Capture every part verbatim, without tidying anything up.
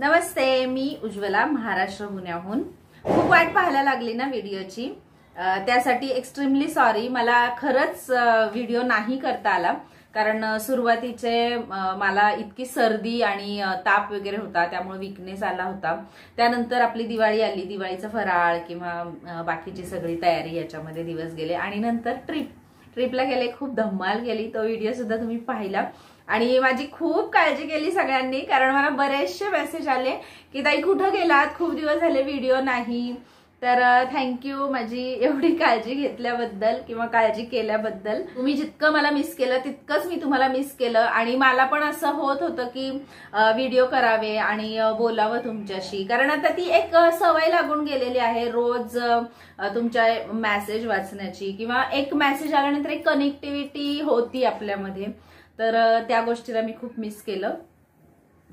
नमस्ते, मी उज्ज्वला महाराष्ट्र पुण्याहून। खूप वाट पाहायला लागली ना व्हिडिओची, त्यासाठी एक्स्ट्रीमली सॉरी। मला खरंच व्हिडिओ नाही करता आला, कारण सुरुवातीचे मला इतकी सर्दी आणि ताप वगैरे होता, त्यामुळे वीकनेस आला होता। त्यानंतर आपली दिवाळी आली, दिवाळीचा फराळ किंवा बाकीची सगळी तयारी याच्यामध्ये दिवस गेले आणि नंतर ट्रिप ट्रिपला गेले, खूप धम्माल गेली। तो व्हिडिओ सुद्धा तुम्ही पाहिला आणि माझी खूप काळजी केली सगळ्यांनी, कारण मला बरेचसे मेसेज आले की ताई कुठे गेलात, खूप दिवस झाले व्हिडिओ नाही। तर थँक्यू माझी एवढी काळजी घेतल्याबद्दल किंवा काळजी केल्याबद्दल। तुम्ही जितकं मला मिस केलं तितकंच मी तुम्हाला मिस केलं आणि मला पण असं होत होतं की व्हिडिओ करावे आणि बोलावं तुमच्याशी, कारण आता ती एक सवय लागून गेलेली आहे रोज तुमच्या मेसेज वाचण्याची, किंवा एक मेसेज आल्यानंतर एक कनेक्टिव्हिटी होती आपल्यामध्ये। तर त्या गोष्टीला मी खूप मिस केलं।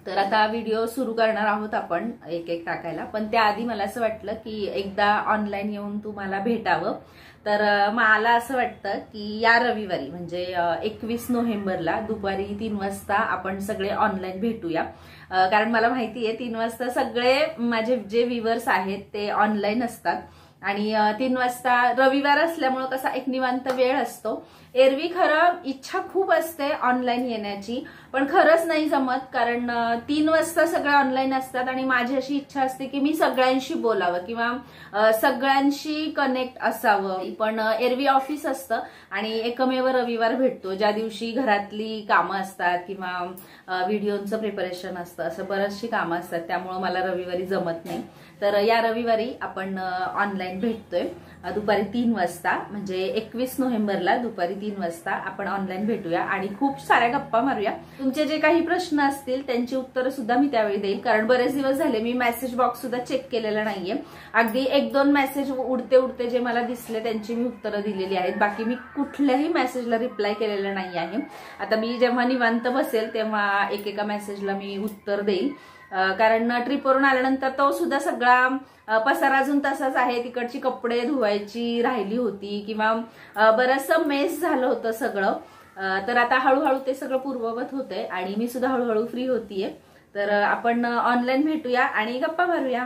तर आता व्हिडिओ सुरू करणार आहोत आपण एक एक टाकायला, पण त्याआधी मला असं वाटलं की एकदा ऑनलाईन येऊन तुम्हाला भेटावं। तर मला असं वाटतं की या रविवारी म्हणजे एकवीस नोव्हेंबरला दुपारी तीन वाजता आपण सगळे ऑनलाईन भेटूया, कारण मला माहिती आहे तीन वाजता सगळे माझे जे व्ह्यूअर्स आहेत ते ऑनलाईन असतात आणि तीन वाजता रविवार असल्यामुळे कसा एक निवांत वेळ असतो। एरवी खरं इच्छा खूप असते ऑनलाईन येण्याची, पण खरंच नाही जमत, कारण तीन वाजता सगळे ऑनलाईन असतात आणि माझी अशी इच्छा असते की मी सगळ्यांशी बोलावं किंवा सगळ्यांशी कनेक्ट असावं। पण एरवी ऑफिस असतं आणि एकमेव रविवार भेटतो, ज्या दिवशी घरातली कामं असतात किंवा व्हिडिओचं प्रिपरेशन असतं, असं बरीचशी कामं असतात, त्यामुळे मला रविवारी जमत नाही। तर या रविवारी आपण ऑनलाईन भेटतोय दुपारी तीन वाजता, म्हणजे एकवीस नोव्हेंबरला दुपारी तीन वाजता आपण ऑनलाईन भेटूया आणि खूप साऱ्या गप्पा मारूया। तुमचे जे काही प्रश्न असतील त्यांची उत्तरं सुद्धा मी त्यावेळी देईल, कारण बरेच दिवस झाले मी मेसेज बॉक्स सुद्धा चेक केलेला नाहीये। अगदी एक दोन मेसेज उडते उडते जे मला दिसले त्यांची मी उत्तरं दिलेली आहेत, बाकी मी कुठल्याही मेसेजला रिप्लाय केलेला नाही आहे। आता मी जेव्हा निवांत बसेल तेव्हा एकेका मेसेजला मी उत्तर देईल, कारण ट्रिपवरून आल्यानंतर तो सुद्धा सगळा पसारा अजून तसाच आहे। तिकडची कपडे धुवायची राहिली होती किंवा बरंचसं मेस झालं होतं सगळं, तर आता हळूहळू ते सगळं पूर्ववत होतंय आणि मी सुद्धा हळूहळू फ्री होतीये। तर आपण ऑनलाईन भेटूया आणि गप्पा मारूया।